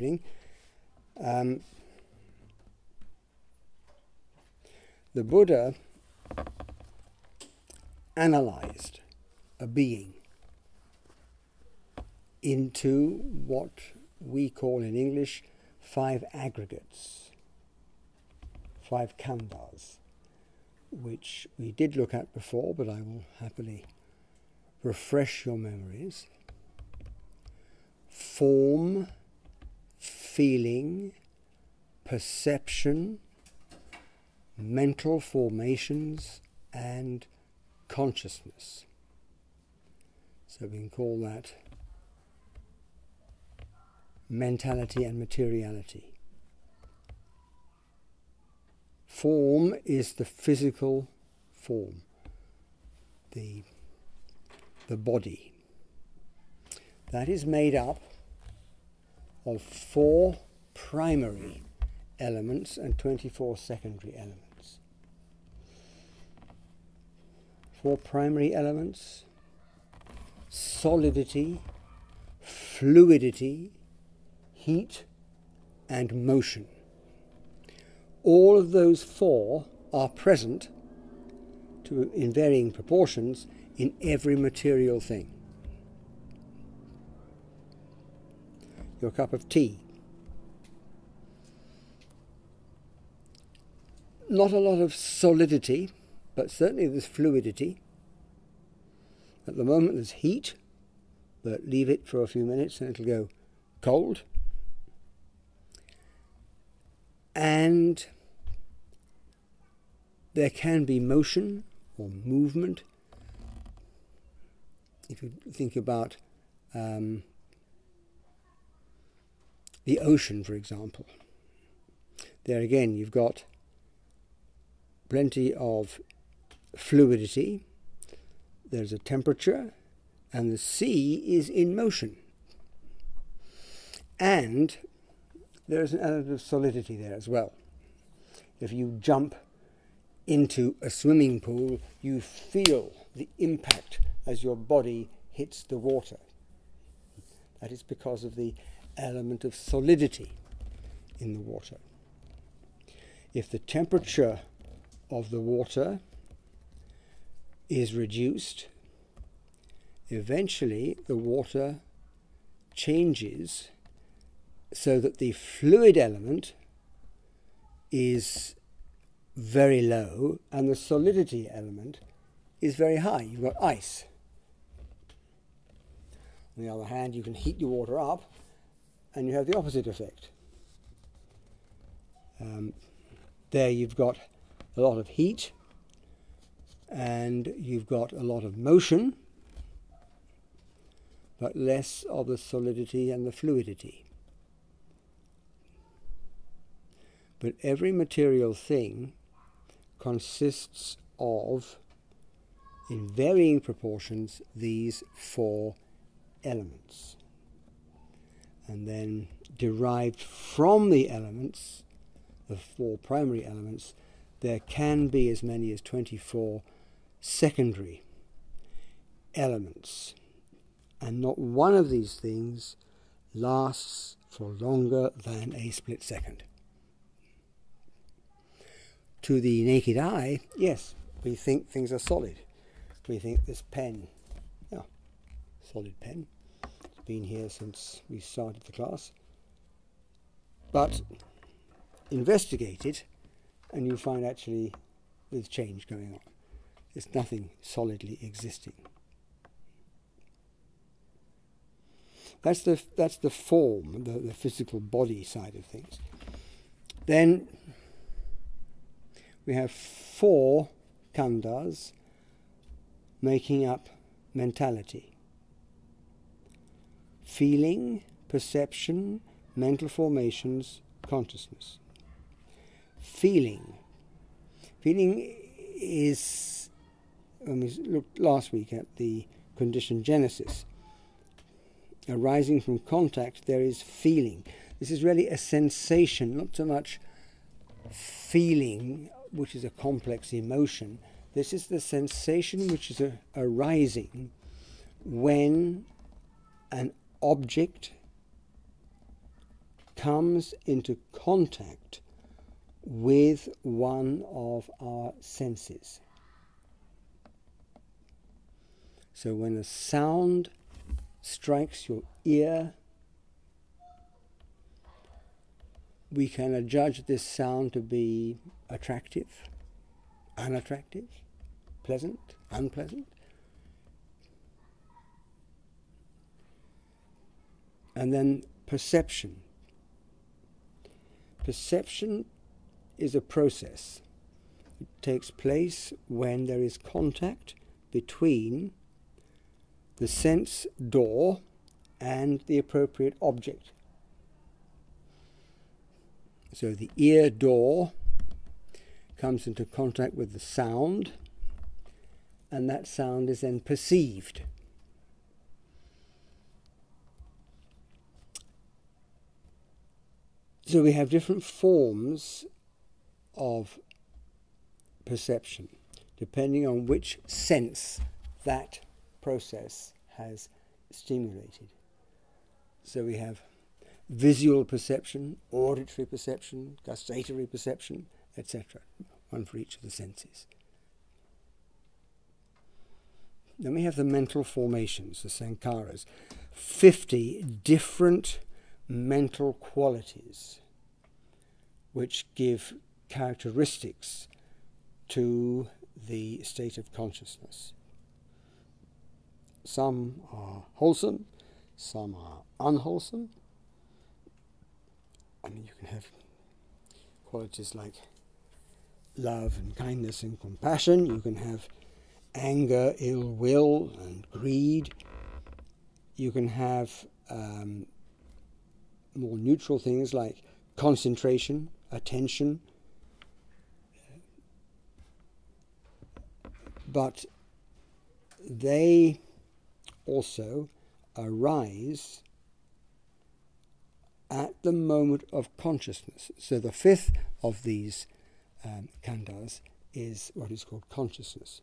evening. The Buddha analyzed a being into what we call in English 5 aggregates, 5 khandhas, which we did look at before, but I will happily refresh your memories. Form, feeling, perception, mental formations, and consciousness. So we can call that mentality and materiality. Form is the physical form, the body. That is made up of 4 primary elements and 24 secondary elements. 4 primary elements: solidity, fluidity, heat, and motion. All of those 4 are present in varying proportions in every material thing. Your cup of tea. Not a lot of solidity, but certainly there's fluidity. At the moment there's heat, but leave it for a few minutes and it'll go cold. And there can be motion or movement. If you think about the ocean, for example, there again you've got plenty of fluidity, there's a temperature, and the sea is in motion. And there's an element of solidity there as well. If you jump into a swimming pool, you feel the impact as your body hits the water. That is because of the element of solidity in the water. If the temperature of the water is reduced, eventually the water changes so that the fluid element is very low and the solidity element is very high. You've got ice. On the other hand, you can heat your water up and you have the opposite effect. There you've got a lot of heat and you've got a lot of motion, but less of the solidity and the fluidity. But every material thing consists of, in varying proportions, these 4 elements. And then derived from the elements, the 4 primary elements, there can be as many as 24 secondary elements. And not one of these things lasts for longer than a split second. To the naked eye, yes, we think things are solid. We think this pen, solid pen, it's been here since we started the class. But investigate it and you find actually there's change going on. There's nothing solidly existing. That's the form, the physical body side of things. Then we have 4 khandhas making up mentality: feeling, perception, mental formations, consciousness. Feeling. Feeling is, when we looked last week at the Conditioned Genesis, arising from contact there is feeling. This is really a sensation, not so much feeling, which is a complex emotion. This is the sensation which is arising when an object comes into contact with one of our senses. So when a sound strikes your ear, we can adjudge this sound to be attractive, unattractive, pleasant, unpleasant. And then perception. Perception is a process. It takes place when there is contact between the sense door and the appropriate object. So the ear door comes into contact with the sound, and that sound is then perceived. So we have different forms of perception, depending on which sense that process has stimulated. So we have visual perception, auditory perception, gustatory perception, etc. One for each of the senses. Then we have the mental formations, the sankharas. 50 different mental qualities which give characteristics to the state of consciousness. Some are wholesome, some are unwholesome. I mean, you can have qualities like love and kindness and compassion. You can have anger, ill will and greed. You can have more neutral things like concentration, attention. But they also arise at the moment of consciousness. So the fifth of these khandhas is what is called consciousness.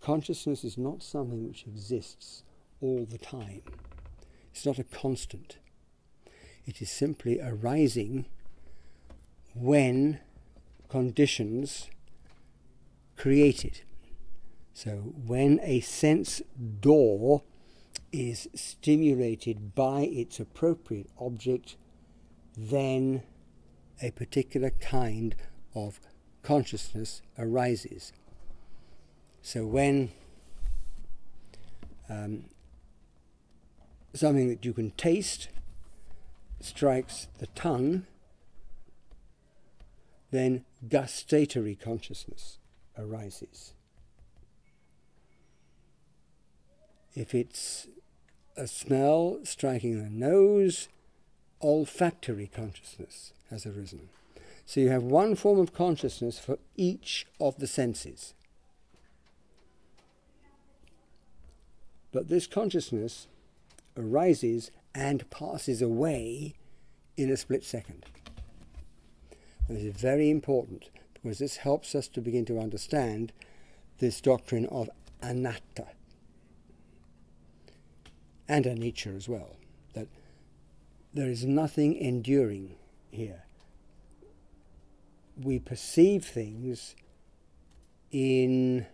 Consciousness is not something which exists all the time. It's not a constant. It is simply arising when conditions create it. So when a sense door is stimulated by its appropriate object, then a particular kind of consciousness arises. So when something that you can taste strikes the tongue, then gustatory consciousness arises. If it's a smell striking the nose, olfactory consciousness has arisen. So you have one form of consciousness for each of the senses. But this consciousness arises and passes away in a split second. And this is very important because this helps us to begin to understand this doctrine of anatta and anicca as well, that there is nothing enduring here. We perceive things in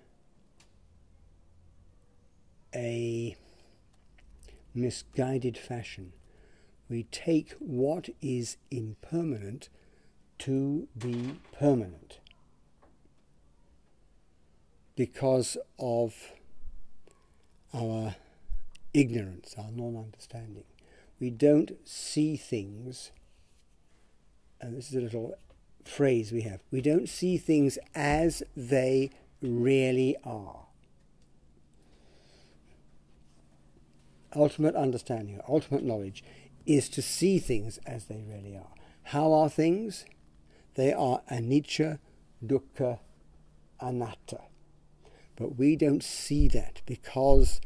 a misguided fashion. We take what is impermanent to be permanent because of our ignorance, our non-understanding. We don't see things, and this is a little phrase we have, we don't see things as they really are. Ultimate understanding, ultimate knowledge, is to see things as they really are. How are things? They are anicca, dukkha, anatta. But we don't see that because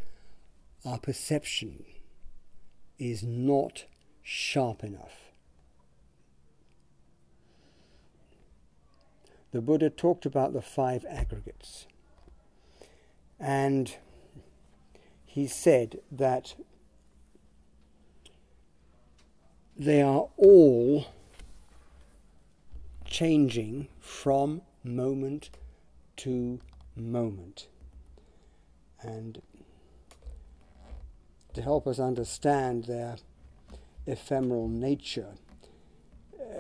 our perception is not sharp enough. The Buddha talked about the five aggregates, and he said that they are all changing from moment to moment. And to help us understand their ephemeral nature,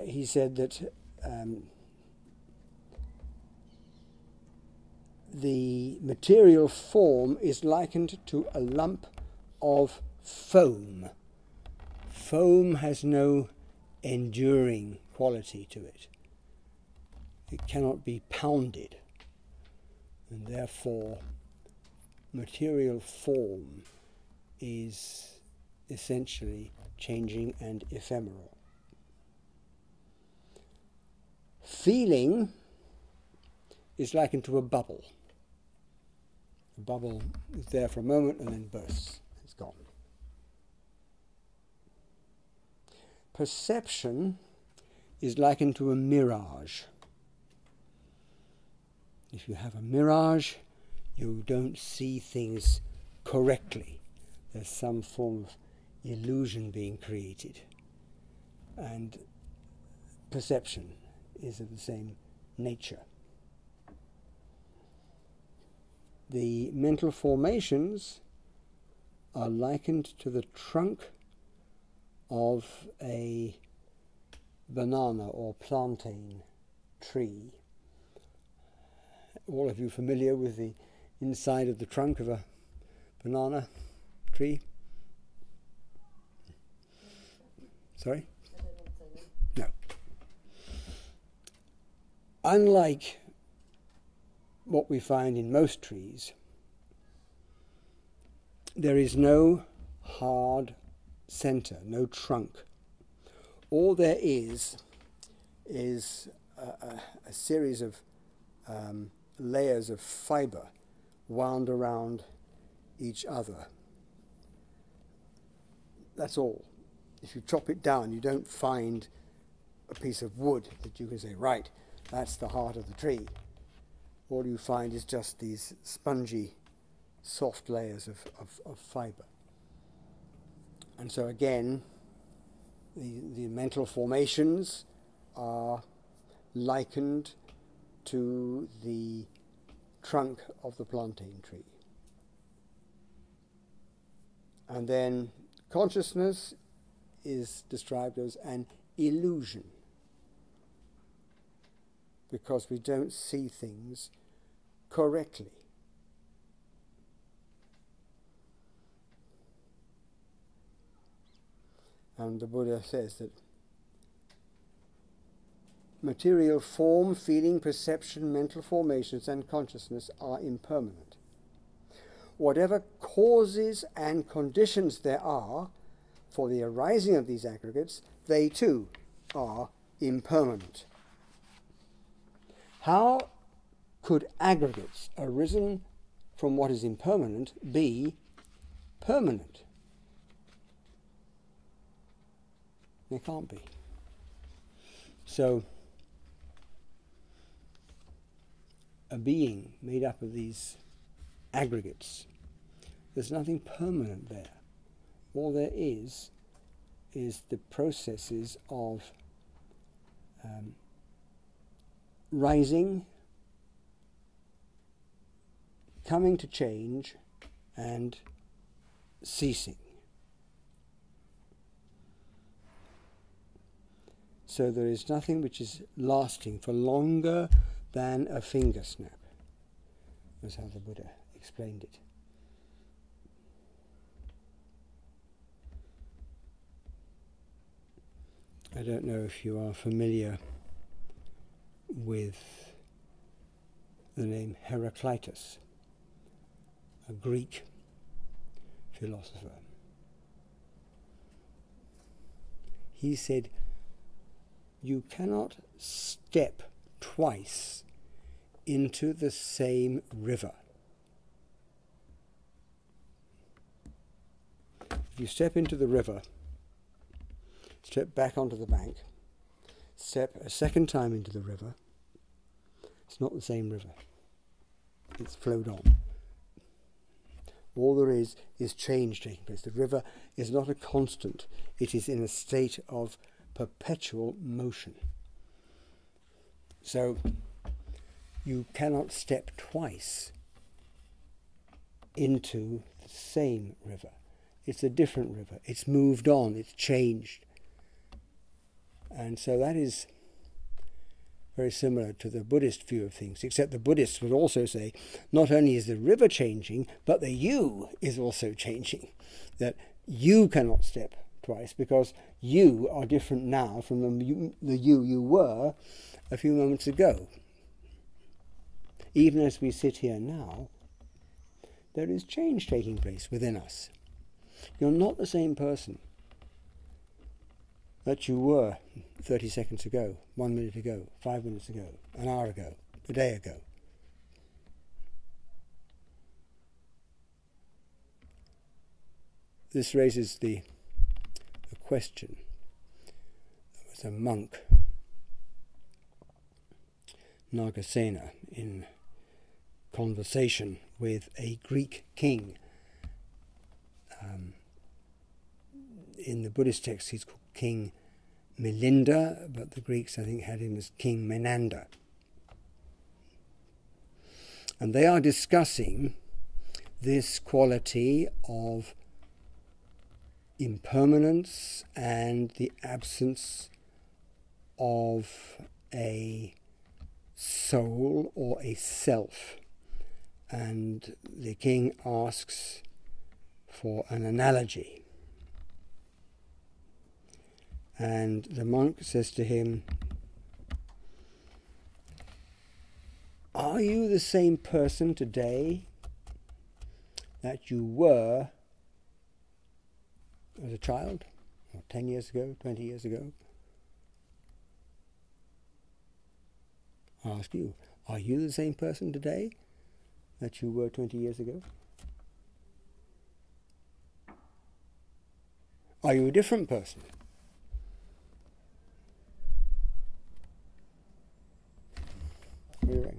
he said that the material form is likened to a lump of foam. Foam has no enduring quality to it. It cannot be pounded, and therefore material form is essentially changing and ephemeral. Feeling is likened to a bubble. A bubble is there for a moment and then bursts. It's gone. Perception is likened to a mirage. If you have a mirage, you don't see things correctly. There's some form of illusion being created. And perception is of the same nature. The mental formations are likened to the trunk of a banana or plantain tree. All of you familiar with the inside of the trunk of a banana tree? Sorry? No. Unlike what we find in most trees, there is no hard center, no trunk. All there is a series of layers of fiber wound around each other. That's all. If you chop it down, you don't find a piece of wood that you can say, right, that's the heart of the tree. All you find is just these spongy, soft layers of fibre. And so again, the mental formations are likened to the trunk of the plantain tree. And then consciousness is described as an illusion, because we don't see things correctly. And the Buddha says that material form, feeling, perception, mental formations and consciousness are impermanent. Whatever causes and conditions there are for the arising of these aggregates, they too are impermanent. How could aggregates arisen from what is impermanent be permanent? They can't be. So, a being made up of these aggregates, there's nothing permanent there. All there is the processes of rising, coming to change, and ceasing. So there is nothing which is lasting for longer than a finger snap. That's how the Buddha explained it. I don't know if you are familiar with the name Heraclitus, a Greek philosopher. He said, you cannot step twice into the same river. If you step into the river, step back onto the bank, step a second time into the river, it's not the same river. It's flowed on. All there is change taking place. The river is not a constant. It is in a state of perpetual motion. So you cannot step twice into the same river. It's a different river. It's moved on, it's changed. And so that is very similar to the Buddhist view of things, except the Buddhists would also say, not only is the river changing, but the you is also changing. That you cannot step twice because you are different now from the you were a few moments ago. Even as we sit here now, there is change taking place within us. You're not the same person that you were 30 seconds ago, 1 minute ago, 5 minutes ago, an hour ago, a day ago. This raises the question. There was a monk, Nagasena, in conversation with a Greek king. In the Buddhist text he's called King Menander, but the Greeks, I think, had him as King Menander. And they are discussing this quality of impermanence and the absence of a soul or a self. And the king asks for an analogy. And the monk says to him, "Are you the same person today that you were as a child, or 10 years ago, 20 years ago?" I ask you, are you the same person today that you were 20 years ago? Are you a different person? What do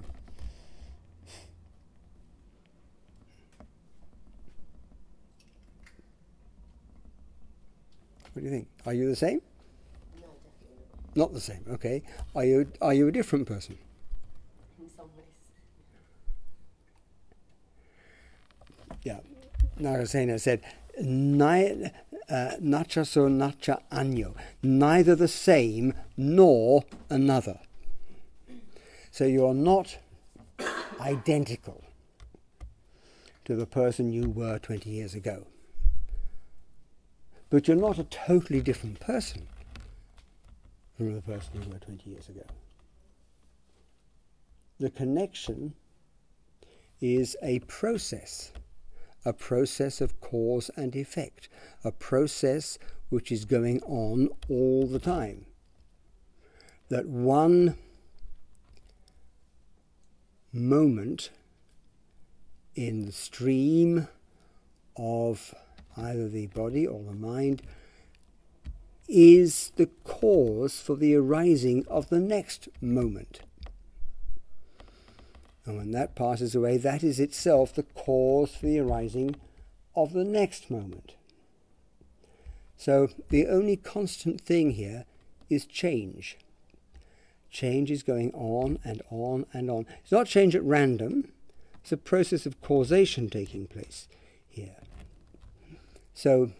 you think? Are you the same? No, definitely not. Not the same. Okay. Are you a different person? In some ways. Yeah. Nagasena said, "Nacha so nacha anyo," neither the same nor another. So you are not identical to the person you were 20 years ago. But you're not a totally different person from the person you were 20 years ago. The connection is a process of cause and effect, a process which is going on all the time. That one moment in the stream of either the body or the mind is the cause for the arising of the next moment. And when that passes away, that is itself the cause for the arising of the next moment. So the only constant thing here is change. Change is going on and on and on. It's not change at random. It's a process of causation taking place here. So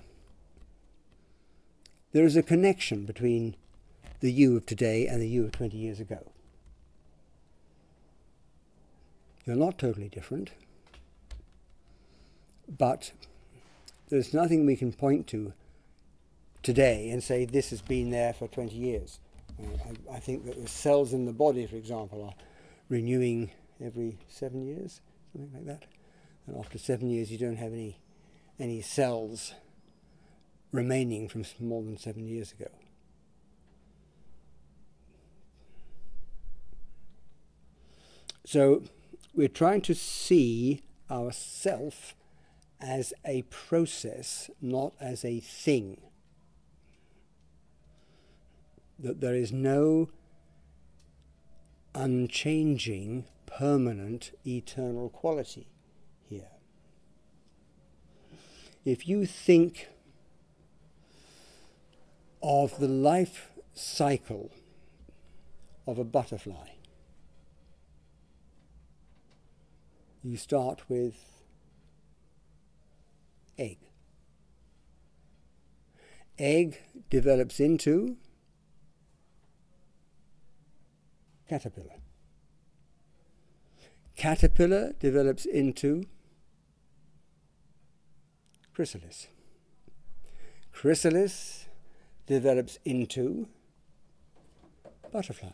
there is a connection between the you of today and the you of 20 years ago. You're not totally different, but there's nothing we can point to today and say this has been there for 20 years. I think that the cells in the body, for example, are renewing every 7 years, something like that. And after 7 years, you don't have any cells remaining from more than 7 years ago. So we're trying to see ourselves as a process, not as a thing. That there is no unchanging, permanent, eternal quality here. If you think of the life cycle of a butterfly, you start with egg. Egg develops into caterpillar. Caterpillar develops into chrysalis. Chrysalis develops into butterfly.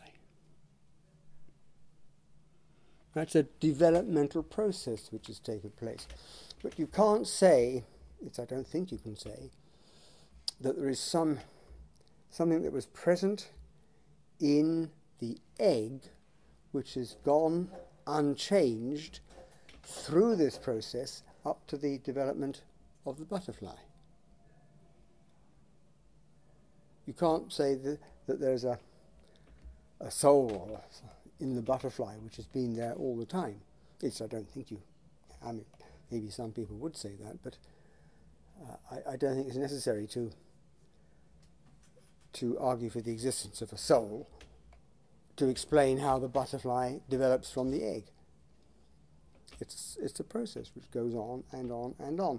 That's a developmental process which has taken place. But you can't say, I don't think you can say, that there is something that was present in the egg which has gone unchanged through this process up to the development of the butterfly. You can't say that there's a soul in the butterfly which has been there all the time. I don't think you... I mean, maybe some people would say that, but I don't think it's necessary to argue for the existence of a soul to explain how the butterfly develops from the egg. It's a process which goes on and on and on.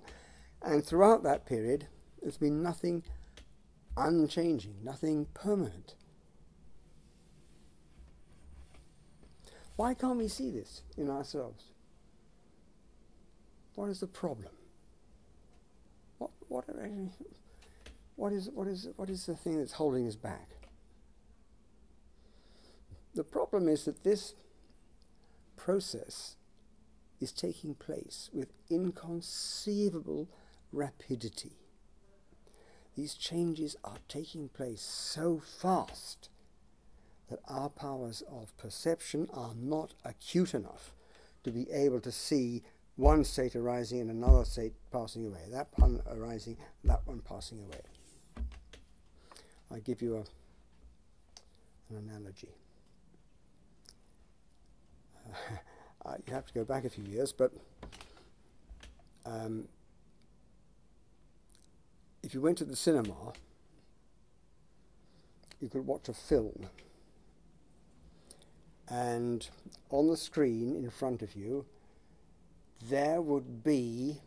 And throughout that period, there's been nothing unchanging, nothing permanent. Why can't we see this in ourselves? What is the problem? What is the thing that's holding us back? The problem is that this process is taking place with inconceivable rapidity. These changes are taking place so fast that our powers of perception are not acute enough to be able to see one state arising and another state passing away, that one arising, that one passing away. I give you an analogy. You have to go back a few years, but if you went to the cinema, you could watch a film, and on the screen in front of you there would be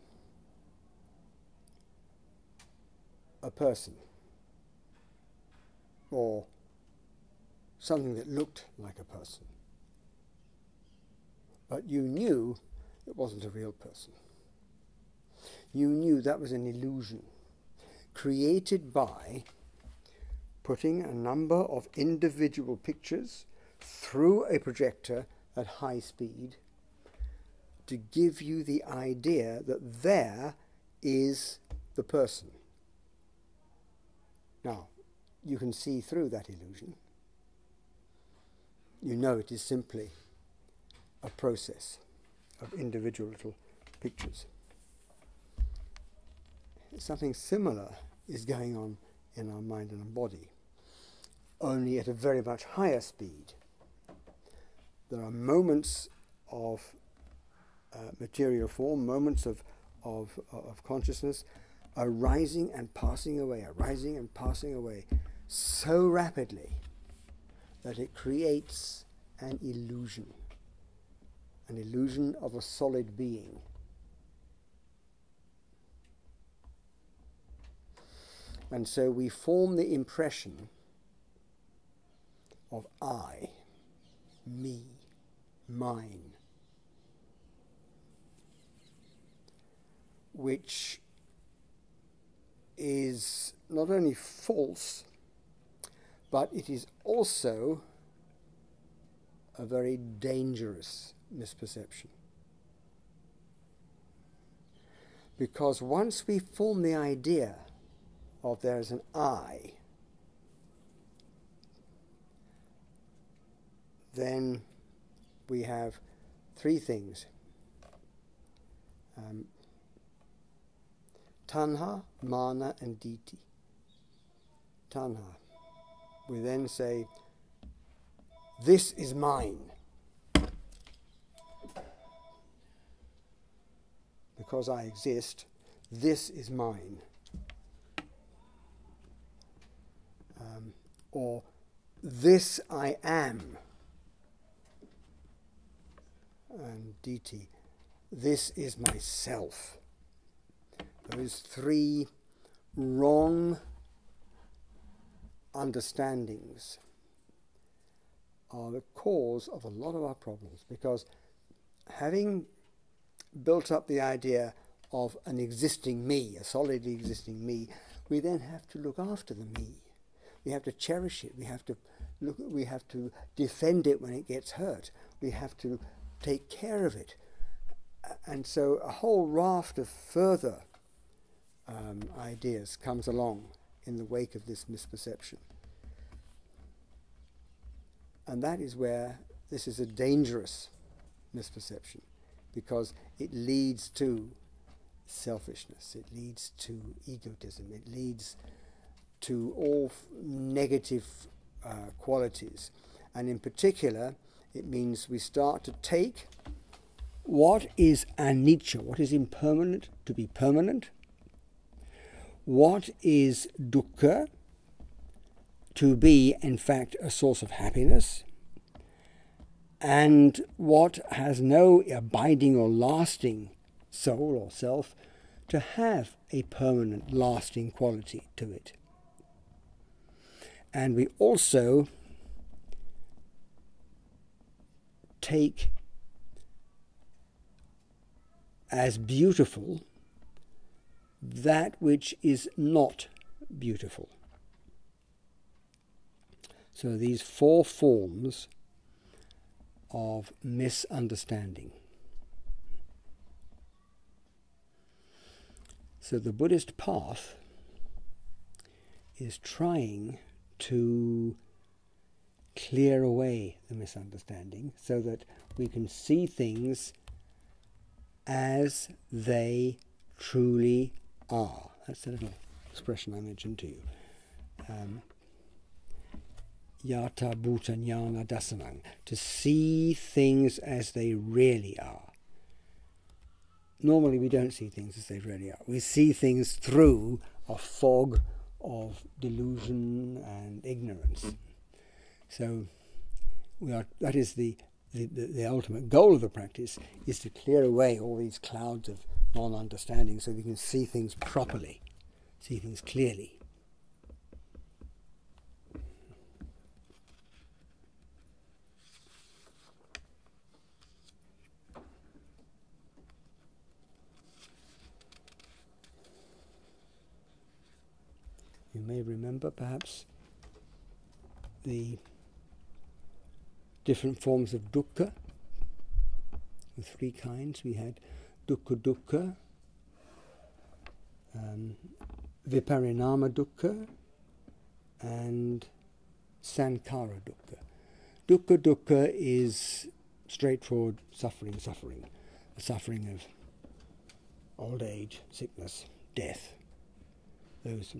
a person or something that looked like a person, but you knew it wasn't a real person. You knew that was an illusion created by putting a number of individual pictures through a projector at high speed to give you the idea that there is the person. Now, you can see through that illusion. You know it is simply a process of individual little pictures. Something similar is going on in our mind and our body, only at a very much higher speed. There are moments of material form, moments of consciousness arising and passing away, arising and passing away so rapidly that it creates an illusion of a solid being. And so we form the impression of I, me, mine, which is not only false, but it is also a very dangerous misperception. Because once we form the idea of there is an I, then we have three things. Tanha, Mana, and Diti. Tanha. We then say, this is mine. Because I exist, this is mine. Or, this I am. And Diti. this is myself. Those three wrong understandings are the cause of a lot of our problems, because having built up the idea of an existing me, a solidly existing me, we then have to look after the me. We have to cherish it. We have to look. We have to defend it when it gets hurt. We have to take care of it. And so a whole raft of further ideas comes along in the wake of this misperception. And that is where this is a dangerous misperception, because it leads to selfishness, it leads to egotism, it leads to all negative qualities. And in particular, it means we start to take what is anicca, what is impermanent, to be permanent, what is dukkha, to be, in fact, a source of happiness, and what has no abiding or lasting soul or self, to have a permanent, lasting quality to it. And we also take as beautiful that which is not beautiful. So these four forms of misunderstanding. So the Buddhist path is trying to clear away the misunderstanding so that we can see things as they truly are. That's the little expression I mentioned to you. Yata bhuta jnana dasanam, to see things as they really are. Normally we don't see things as they really are. We see things through a fog of delusion and ignorance. So we are, that is the ultimate goal of the practice, is to clear away all these clouds of non-understanding so we can see things properly, see things clearly. You may remember, perhaps, the different forms of dukkha, the three kinds. We had dukkha, viparinama dukkha, and sankhara dukkha. Dukkha is straightforward suffering, the suffering of old age, sickness, death. Those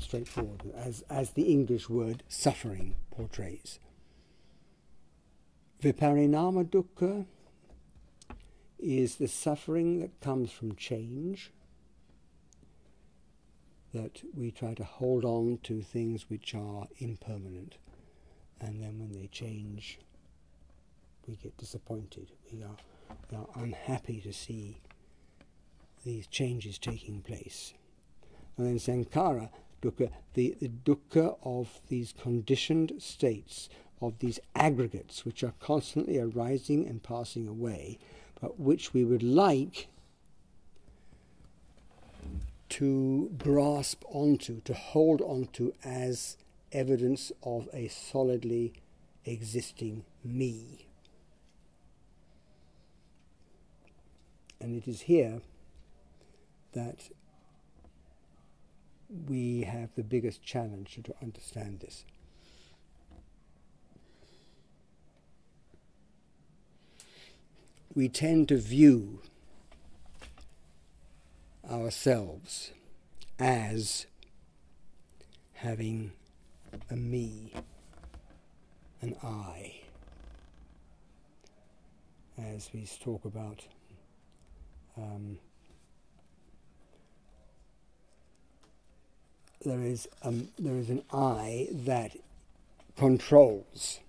straightforward, as the English word suffering portrays. Viparinama dukkha is the suffering that comes from change, that we try to hold on to things which are impermanent, and then when they change we get disappointed, we are unhappy to see these changes taking place. And then sankhara dukkha, the dukkha of these conditioned states, of these aggregates which are constantly arising and passing away, but which we would like to grasp onto, to hold onto as evidence of a solidly existing me. And it is here that we have the biggest challenge to understand this. We tend to view ourselves as having a me, an I, as we talk about there is an I that controls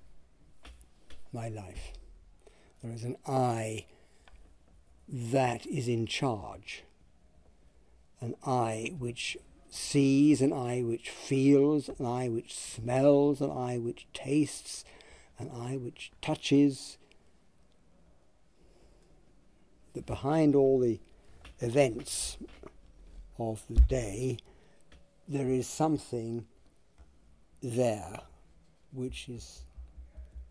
my life. There is an I that is in charge. An I which sees, an I which feels, an I which smells, an I which tastes, an I which touches. That behind all the events of the day, there is something there which is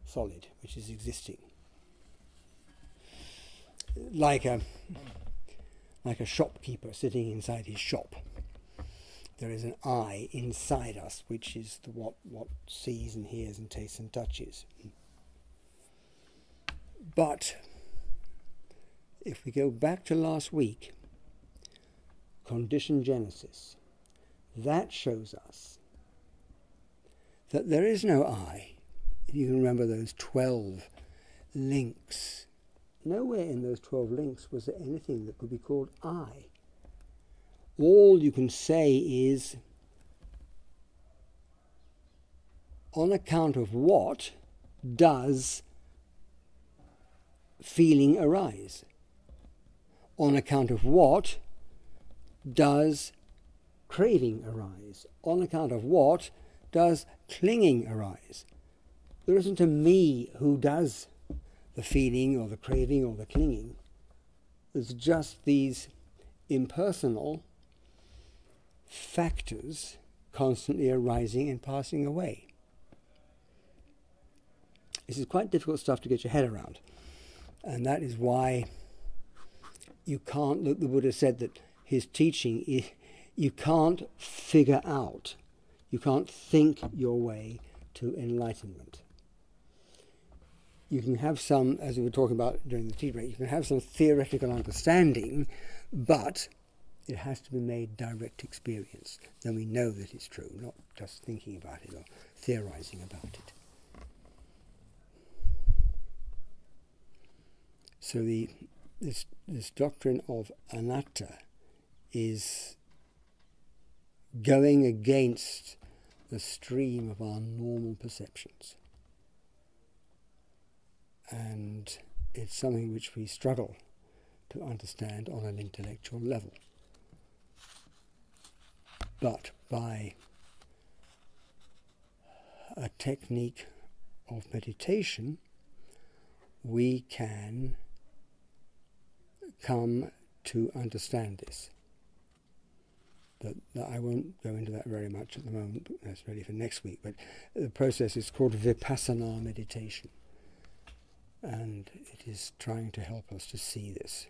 solid, which is existing. Like a shopkeeper sitting inside his shop. There is an I inside us, which is the what sees and hears and tastes and touches. But if we go back to last week, Conditioned Genesis, that shows us that there is no I. If you can remember those 12 links, nowhere in those 12 links was there anything that could be called I. All you can say is, on account of what does feeling arise? On account of what does craving arise? On account of what does clinging arise? There isn't a me who does the feeling or the craving or the clinging. There's just these impersonal factors constantly arising and passing away. This is quite difficult stuff to get your head around. And that is why you can't, look, the Buddha said that his teaching, you can't figure out, you can't think your way to enlightenment. You can have some, as we were talking about during the tea break, you can have some theoretical understanding, but it has to be made direct experience. Then we know that it's true, not just thinking about it or theorizing about it. So this doctrine of anatta is going against the stream of our normal perceptions. And it's something which we struggle to understand on an intellectual level. But by a technique of meditation, we can come to understand this. That I won't go into that very much at the moment, that's ready for next week, but the process is called Vipassana meditation. And it is trying to help us to see this.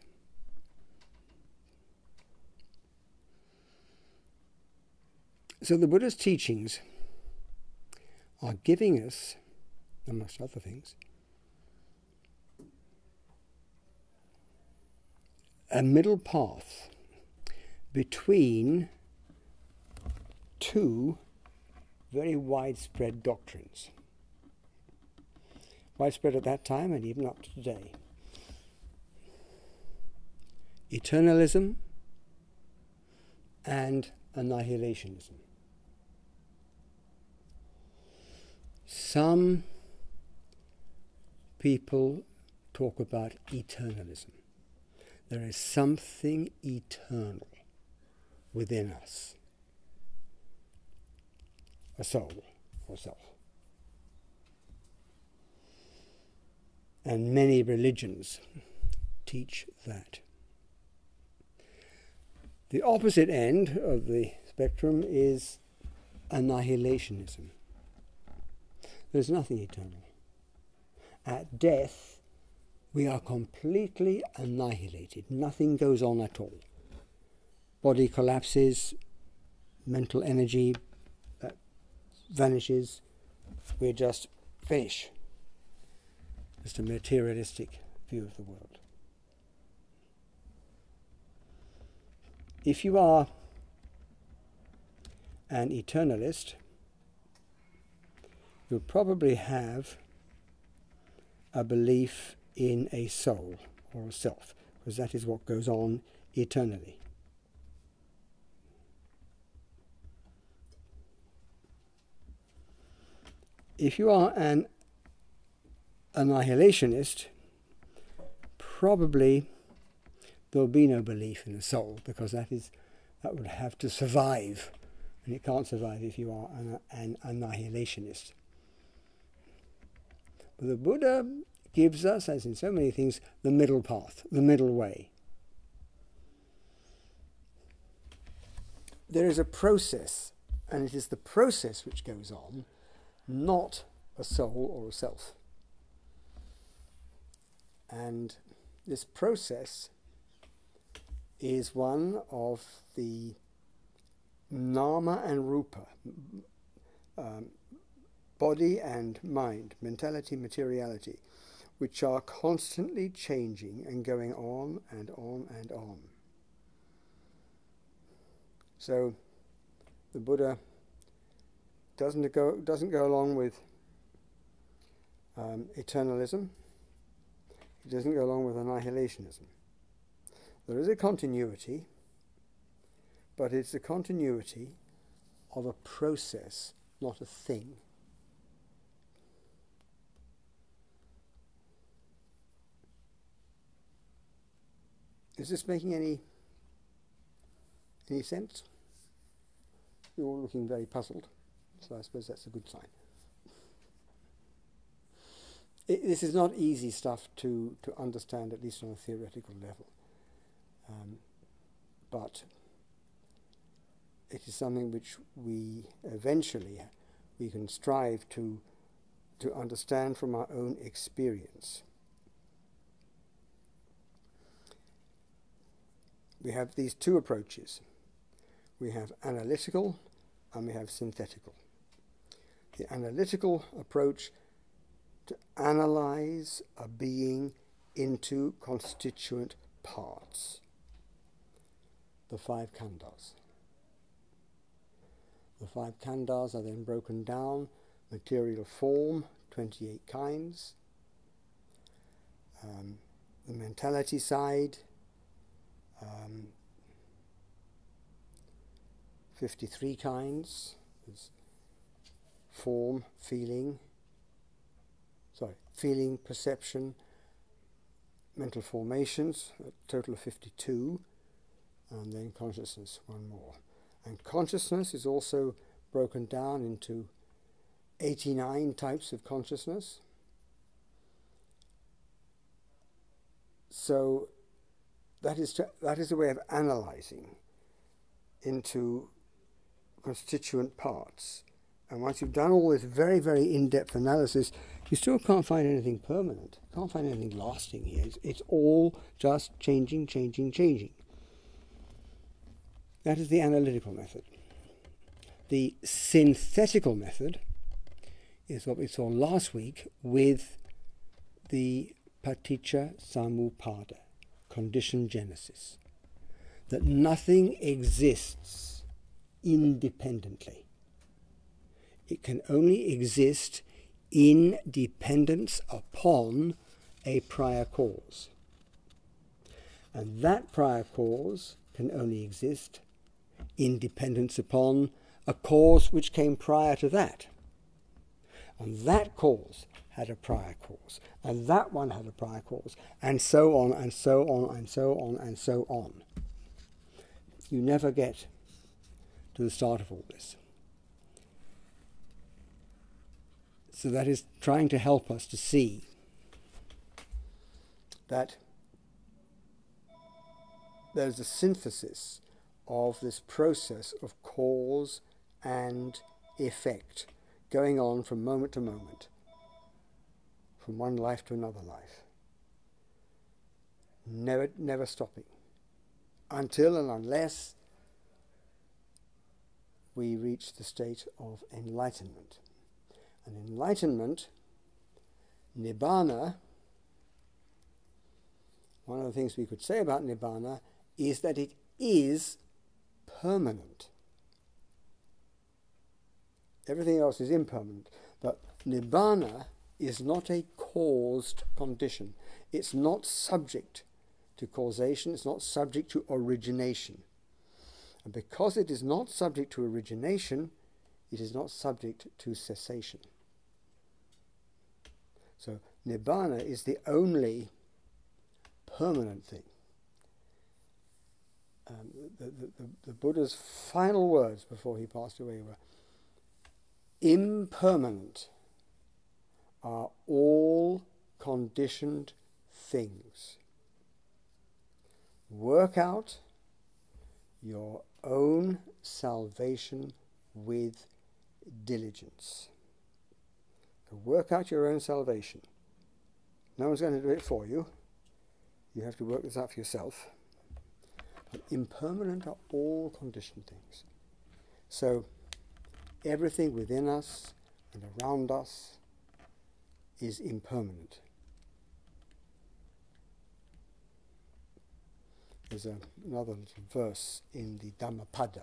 So the Buddha's teachings are giving us, amongst other things, a middle path between two very widespread doctrines. Widespread at that time and even up to today. Eternalism and annihilationism. Some people talk about eternalism. There is something eternal within us. A soul or self. And many religions teach that. The opposite end of the spectrum is annihilationism. There's nothing eternal. At death, we are completely annihilated. Nothing goes on at all. Body collapses, mental energy vanishes, we just finish. Just a materialistic view of the world. If you are an eternalist, you'll probably have a belief in a soul or a self, because that is what goes on eternally. If you are an annihilationist, probably there will be no belief in the soul, because that would have to survive, and it can't survive if you are an annihilationist. But the Buddha gives us, as in so many things, the middle path, the middle way. There is a process, and it is the process which goes on, not a soul or a self. And this process is one of the nama and rupa, body and mind, mentality, materiality, which are constantly changing and going on and on and on. So the Buddha doesn't go along with eternalism. He doesn't go along with annihilationism. There is a continuity, but it's a continuity of a process, not a thing. Is this making any sense? You're all looking very puzzled, so I suppose that's a good sign. This is not easy stuff to understand, at least on a theoretical level. But it is something which we eventually can strive to understand from our own experience. We have these two approaches. We have analytical and we have synthetical. The analytical approach to analyze a being into constituent parts, the five khandhas. The five khandhas are then broken down, material form, 28 kinds, the mentality side, 53 kinds, form, feeling, perception, mental formations, a total of 52, and then consciousness, one more. And consciousness is also broken down into 89 types of consciousness. So that is a way of analyzing into constituent parts. And once you've done all this very, very in-depth analysis, you still can't find anything permanent. You can't find anything lasting here. It's all just changing, changing, changing. That is the analytical method. The synthetical method is what we saw last week with the Paticca Samuppada, Conditioned Genesis, that nothing exists independently. It can only exist in dependence upon a prior cause. And that prior cause can only exist in dependence upon a cause which came prior to that. And that cause had a prior cause, and that one had a prior cause, and so on, and so on, and so on, and so on. You never get to the start of all this. So that is trying to help us to see that there's a synthesis of this process of cause and effect going on from moment to moment, from one life to another life, never stopping, until and unless we reach the state of enlightenment. And enlightenment, Nibbāna, one of the things we could say about Nibbāna is that it is permanent. Everything else is impermanent, but Nibbāna is not a caused condition. It's not subject to causation, it's not subject to origination. And because it is not subject to origination, it is not subject to cessation. So Nibbāna is the only permanent thing. the Buddha's final words before he passed away were, impermanent are all conditioned things. Work out your own salvation with diligence. Work out your own salvation. No one's going to do it for you. You have to work this out for yourself. But impermanent are all conditioned things. So everything within us and around us is impermanent. There's another little verse in the Dhammapada.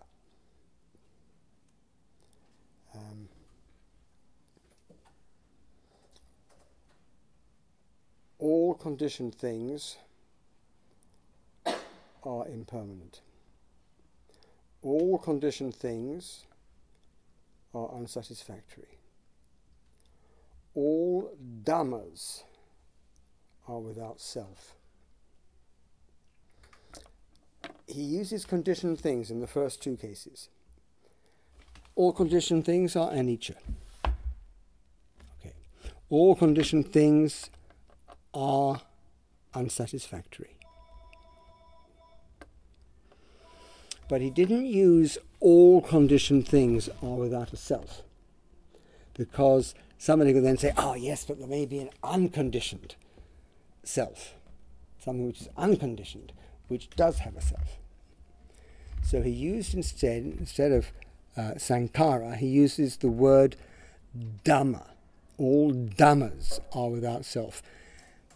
All conditioned things are impermanent. All conditioned things are unsatisfactory. All dhammas are without self. He uses conditioned things in the first two cases. All conditioned things are anicca. Okay. All conditioned things are unsatisfactory. But he didn't use all conditioned things are without a self, because somebody could then say, oh yes, but there may be an unconditioned self, something which is unconditioned, which does have a self. So he used instead of sankhara, he uses the word dhamma. All dhammas are without self.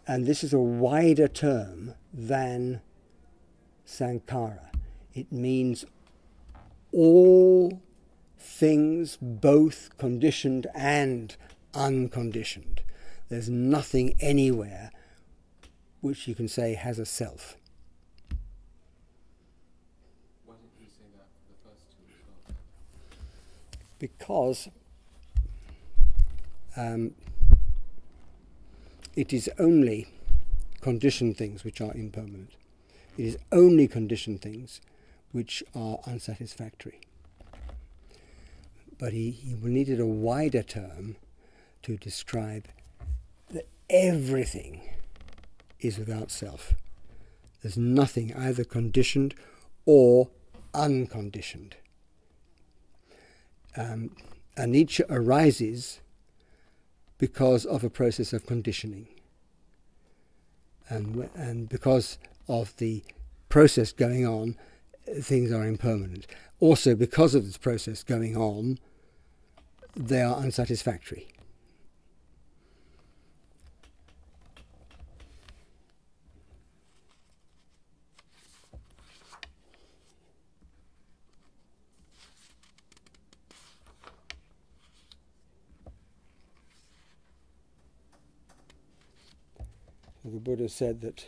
And this is a wider term than sankhara. It means all things, both conditioned and unconditioned. There's nothing anywhere which you can say has a self. Why didn't you say that for the first two as well? Because it is only conditioned things which are impermanent. It is only conditioned things which are unsatisfactory. But he needed a wider term to describe that everything is without self. There's nothing either conditioned or unconditioned. Anicca arises because of a process of conditioning, and because of the process going on, things are impermanent. Also, because of this process going on, they are unsatisfactory. The Buddha said that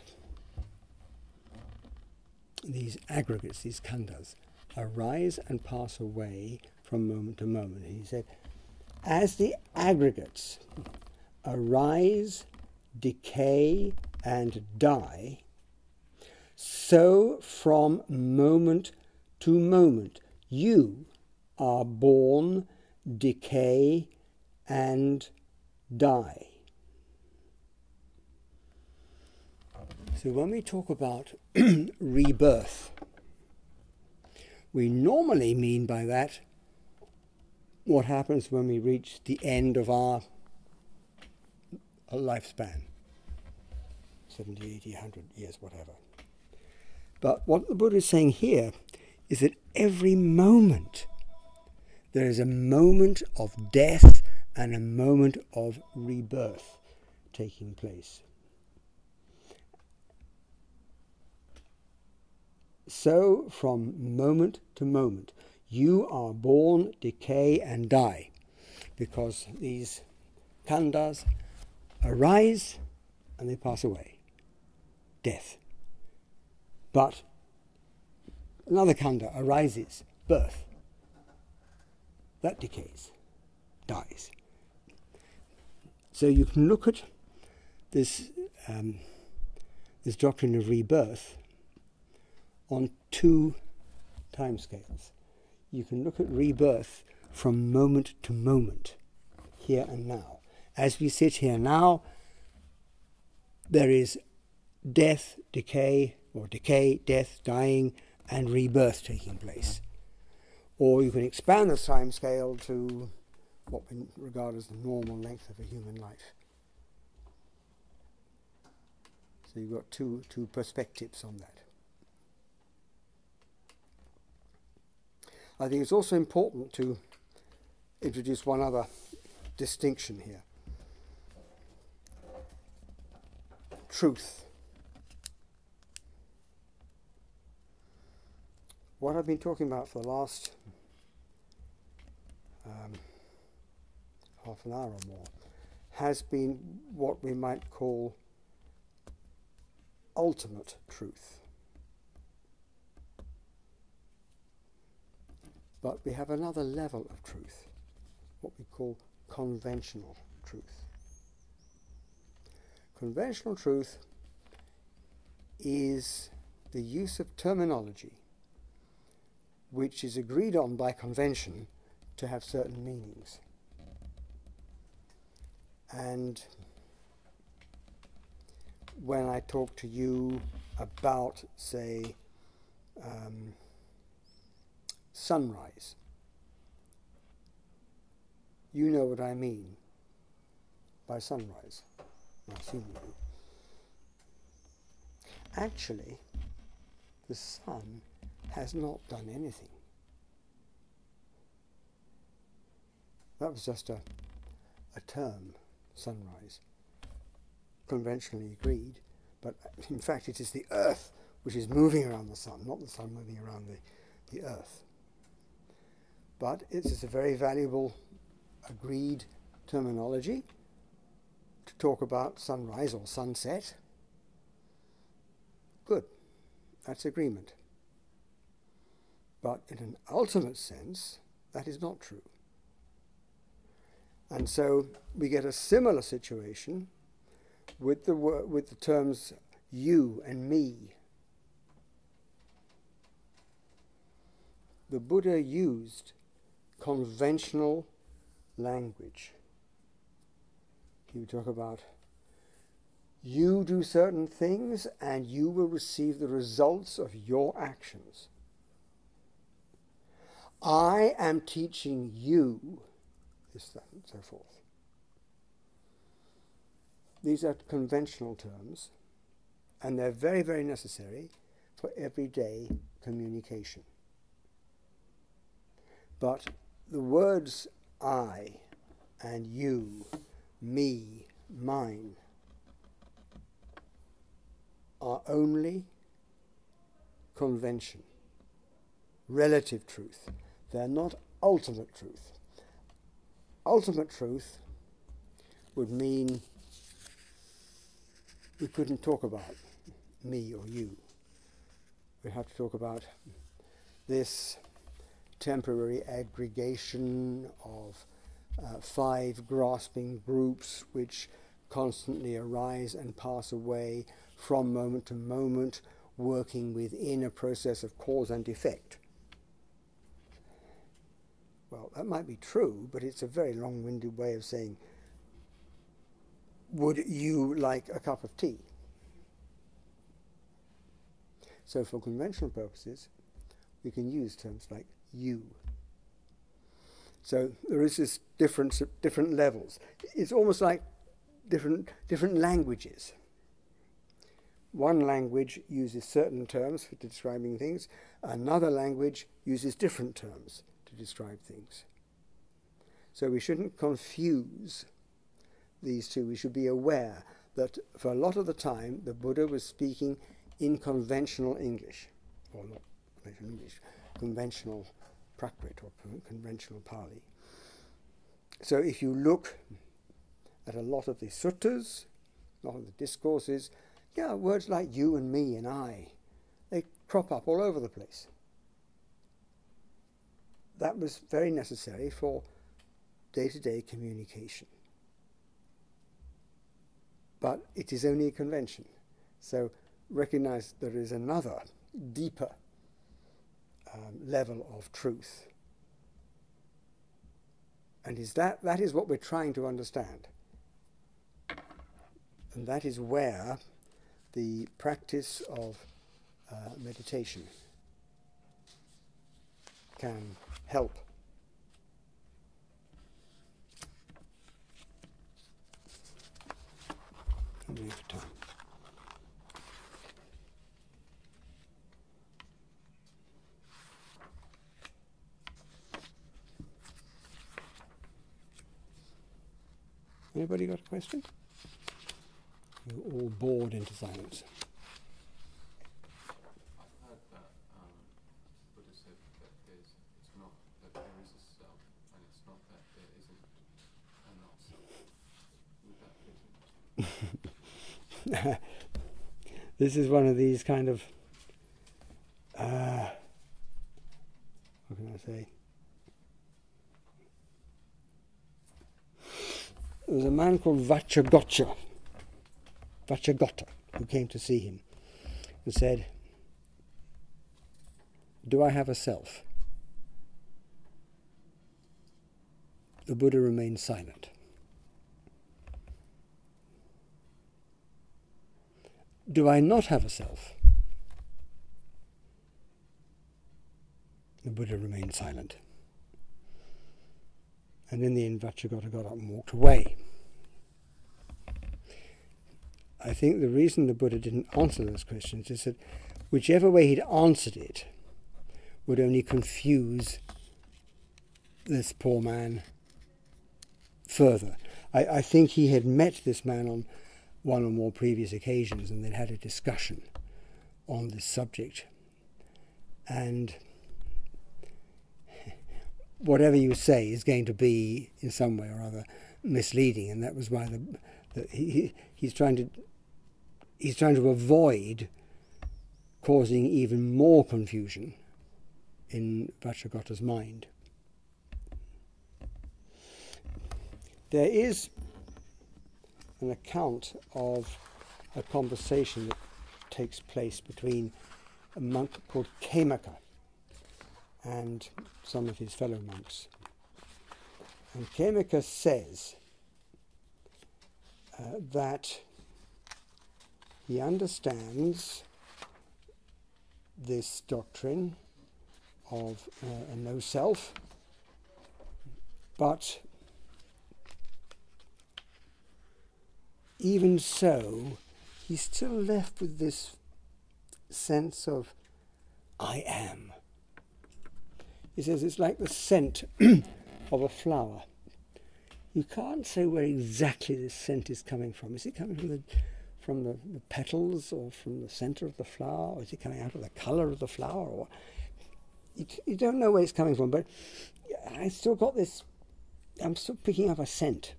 these aggregates, these khandhas, arise and pass away from moment to moment. He said, as the aggregates arise, decay, and die, so from moment to moment you are born, decay, and die. So when we talk about rebirth, we normally mean by that what happens when we reach the end of our lifespan, 70, 80, 100 years, whatever. But what the Buddha is saying here is that every moment there is a moment of death and a moment of rebirth taking place. So, from moment to moment, you are born, decay, and die, because these khandhas arise and they pass away. Death. But another khandha arises, birth. That decays, dies. So you can look at this, this doctrine of rebirth on two timescales. You can look at rebirth from moment to moment, here and now. As we sit here now, there is death, decay, or decay, death, dying, and rebirth taking place. Or you can expand the time scale to what we regard as the normal length of a human life. So you've got two perspectives on that. I think it's also important to introduce one other distinction here. Truth. What I've been talking about for the last half an hour or more has been what we might call ultimate truth. But we have another level of truth, what we call conventional truth. Conventional truth is the use of terminology which is agreed on by convention to have certain meanings. And when I talk to you about, say, sunrise, you know what I mean by sunrise. I assume you do. Actually, the sun has not done anything. That was just a term, sunrise, conventionally agreed, but in fact it is the earth which is moving around the sun, not the sun moving around the earth. But it is a very valuable agreed terminology to talk about sunrise or sunset. Good, that's agreement. But in an ultimate sense, that is not true. And so we get a similar situation with the terms you and me. The Buddha used conventional language. He would talk about you do certain things and you will receive the results of your actions. I am teaching you this, that, and so forth. These are conventional terms, and they're very, very necessary for everyday communication. But the words I and you, me, mine, are only convention, relative truth. They're not ultimate truth. Ultimate truth would mean we couldn't talk about me or you. We'd have to talk about this temporary aggregation of five grasping groups which constantly arise and pass away from moment to moment, working within a process of cause and effect. Well, that might be true, but it's a very long-winded way of saying, would you like a cup of tea? So for conventional purposes, we can use terms like you. So there is this difference at different levels. It's almost like different languages. One language uses certain terms for describing things. Another language uses different terms to describe things. So we shouldn't confuse these two. We should be aware that for a lot of the time, the Buddha was speaking in conventional English, or not conventional English, conventional Prakrit or conventional Pali. So if you look at a lot of the suttas, a lot of the discourses, yeah, words like you and me and I, they crop up all over the place. That was very necessary for day-to-day communication. But it is only a convention. So recognize there is another deeper level of truth. And is that is what we're trying to understand. And that is where the practice of meditation can help. And we have time. Anybody got a question? You're all bored into silence. This is one of these kind of, what can I say? There was a man called Vacchagotta, who came to see him and said, "Do I have a self?" The Buddha remained silent. "Do I not have a self?" The Buddha remained silent. And in the end, Vacchagotta got up and walked away. I think the reason the Buddha didn't answer those questions is that whichever way he'd answered it would only confuse this poor man further. I think he had met this man on one or more previous occasions, and they'd had a discussion on this subject. And whatever you say is going to be, in some way or other, misleading, and that was why he's trying to avoid causing even more confusion in Vacchagotta's mind. There is an account of a conversation that takes place between a monk called Khemaka and some of his fellow monks. And Khemaka says that he understands this doctrine of a no-self, but even so, he's still left with this sense of "I am." He says it's like the scent of a flower. You can't say where exactly this scent is coming from. Is it coming from the petals, or from the centre of the flower, or is it coming out of the colour of the flower? Or you don't know where it's coming from, but I still got this. I'm still picking up a scent.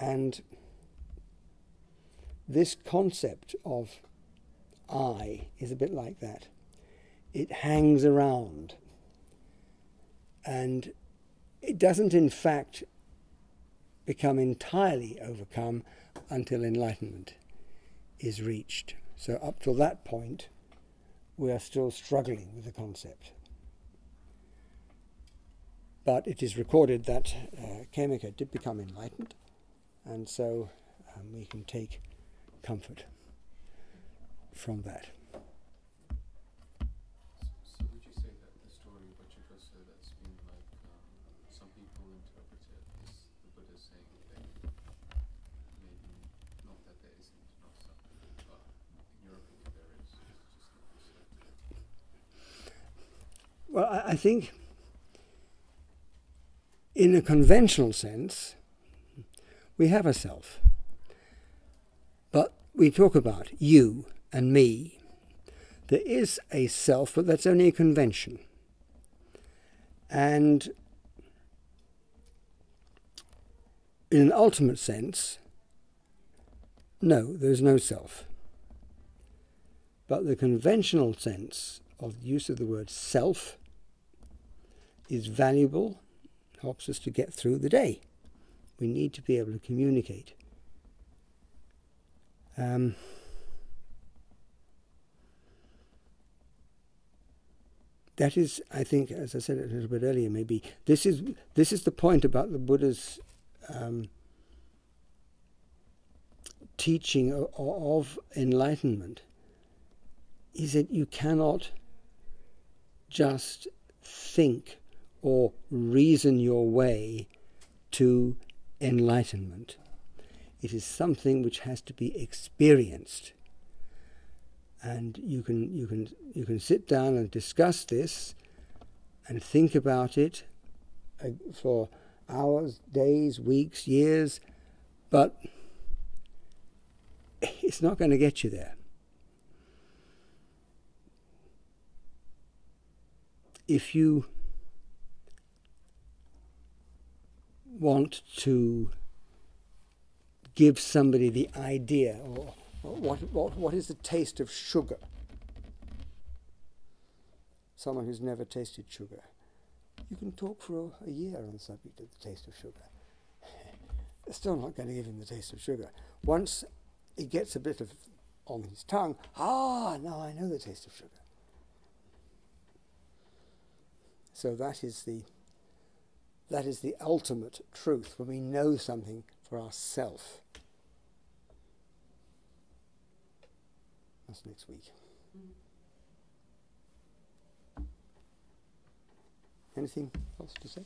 And this concept of I is a bit like that. It hangs around, and it doesn't in fact become entirely overcome until enlightenment is reached. So up till that point we are still struggling with the concept. But it is recorded that Khemaka did become enlightened, and so we can take comfort from that. So would you say that the story of Vacchagotta, that's been like, some people interpret it as the Buddha saying that maybe not that there isn't not something, but in your opinion there is, it's just not so? Well, I think in a conventional sense, we have a self, but we talk about you and me. There is a self, but that's only a convention. And in an ultimate sense, no, there's no self. But the conventional sense of the use of the word self is valuable, helps us to get through the day. We need to be able to communicate. That is, I think, as I said a little bit earlier, maybe this is the point about the Buddha's teaching of enlightenment, is that you cannot just think or reason your way to enlightenment. It is something which has to be experienced. And you can sit down and discuss this and think about it for hours, days, weeks, years, but it's not going to get you there. If you want to give somebody the idea, or what is the taste of sugar? Someone who's never tasted sugar. You can talk for a year on the subject of the taste of sugar. It's still not going to give him the taste of sugar. Once it gets a bit of on his tongue, now I know the taste of sugar. So that is the ultimate truth, when we know something for ourselves. That's next week. Anything else to say?